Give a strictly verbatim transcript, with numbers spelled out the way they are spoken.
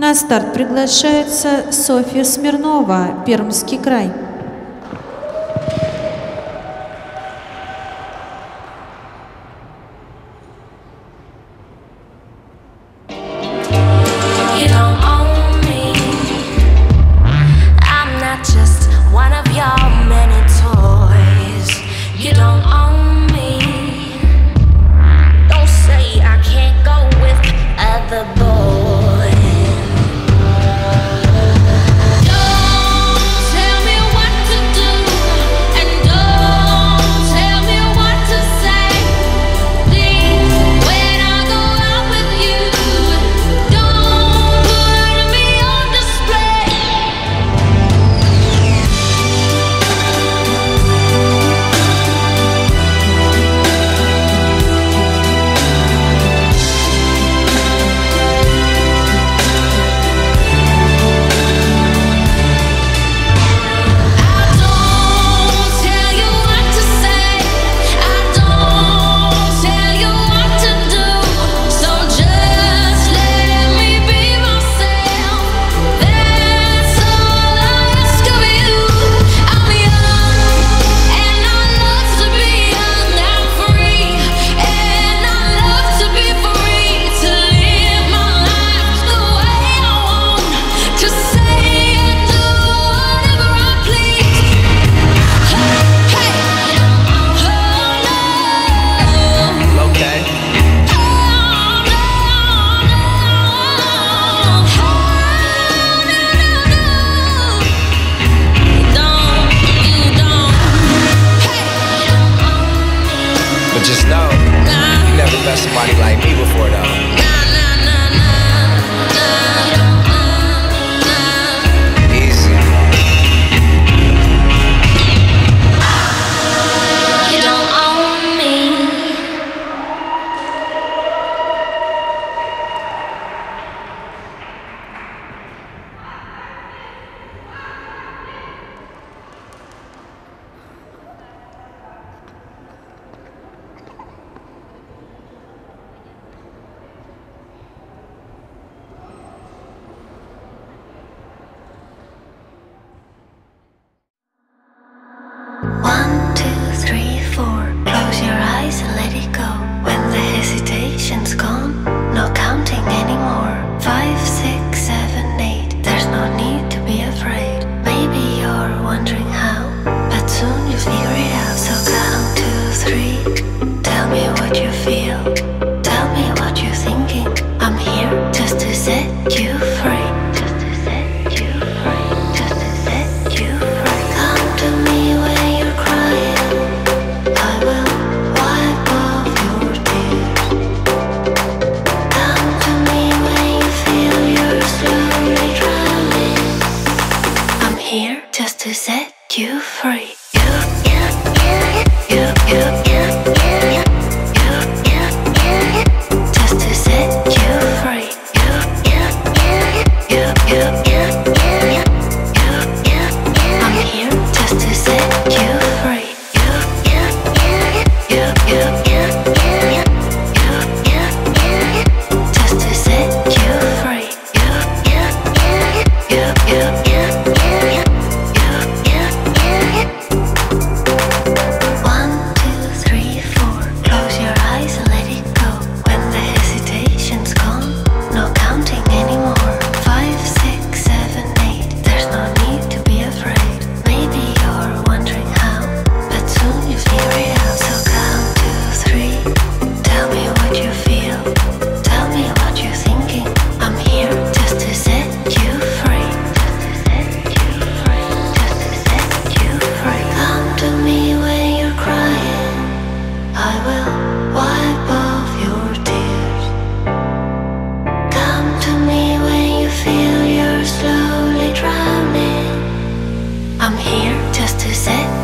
На старт приглашается Софья Смирнова, Пермский край. Somebody like me before though. Easy. You don't own me. I'm here just to set